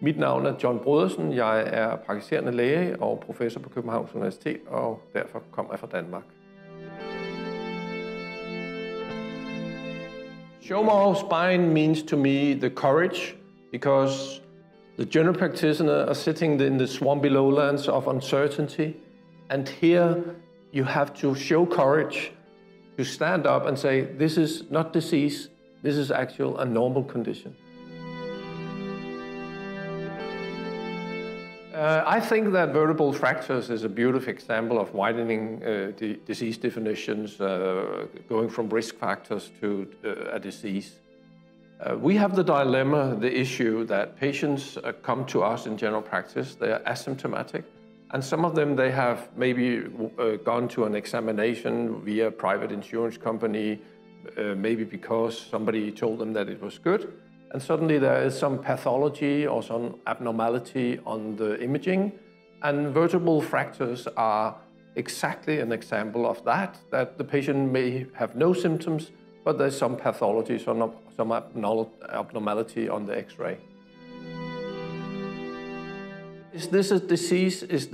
Mit navn er John Brodersen, jeg er praktiserende læge og professor på Københavns Universitet, og derfor kommer jeg fra Danmark. Show More Spine means to me the courage, because the general practitioner are sitting in the swampy lowlands of uncertainty, and here you have to show courage to stand up and say, this is not disease, this is actual and normal condition. I think that vertebral fractures is a beautiful example of widening the disease definitions, going from risk factors to a disease. We have the dilemma, the issue that patients come to us in general practice, they are asymptomatic, and some of them they have maybe gone to an examination via a private insurance company, maybe because somebody told them that it was good. And suddenly there is some pathology or some abnormality on the imaging, and vertebral fractures are exactly an example of that, that the patient may have no symptoms, but there's some pathology, some abnormality on the x-ray. Is this a disease? Is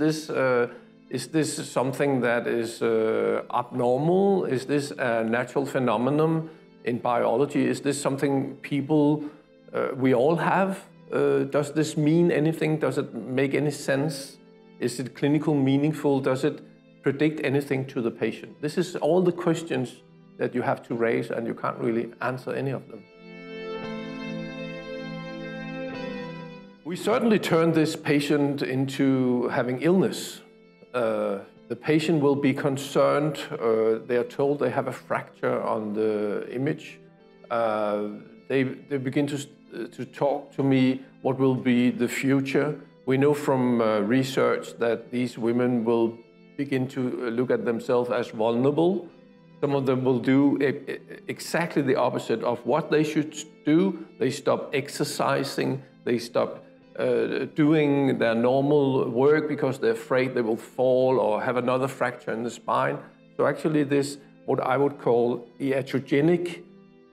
this something that is abnormal? Is this a natural phenomenon in biology? Is this something people we all have? Does this mean anything? Does it make any sense? Is it clinically meaningful? Does it predict anything to the patient? This is all the questions that you have to raise, and you can't really answer any of them. We certainly turn this patient into having illness. The patient will be concerned. They are told they have a fracture on the image. They begin to talk to me what will be the future. We know from research that these women will begin to look at themselves as vulnerable. Some of them will do exactly the opposite of what they should do. They stop exercising, they stop doing their normal work because they're afraid they will fall or have another fracture in the spine. So actually this, what I would call iatrogenic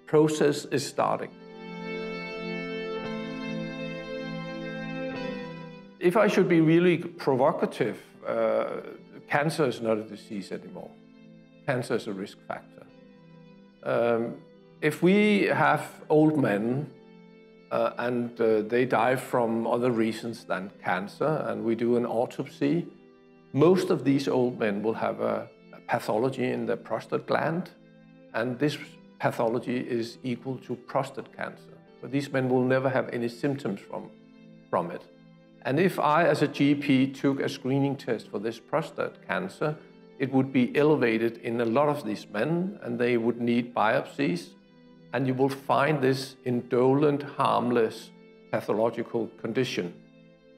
process is starting. If I should be really provocative, cancer is not a disease anymore. Cancer is a risk factor. If we have old men, and they die from other reasons than cancer, and we do an autopsy, most of these old men will have a pathology in their prostate gland, and this pathology is equal to prostate cancer. But these men will never have any symptoms from it. And if I, as a GP, took a screening test for this prostate cancer, it would be elevated in a lot of these men, and they would need biopsies. And you will find this indolent, harmless, pathological condition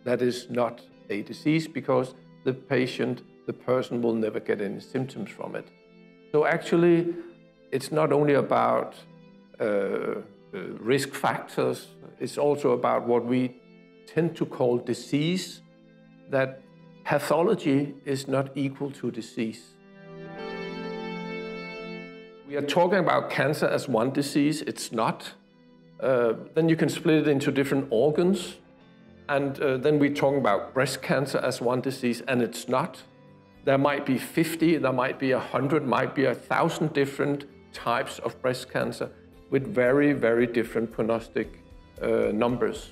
that is not a disease because the patient, the person will never get any symptoms from it. So actually, it's not only about risk factors, it's also about what we tend to call disease, that pathology is not equal to disease. We are talking about cancer as one disease, it's not. Then you can split it into different organs. And then we're talking about breast cancer as one disease, and it's not. There might be 50, there might be 100, might be 1,000 different types of breast cancer with very, very different prognostic numbers.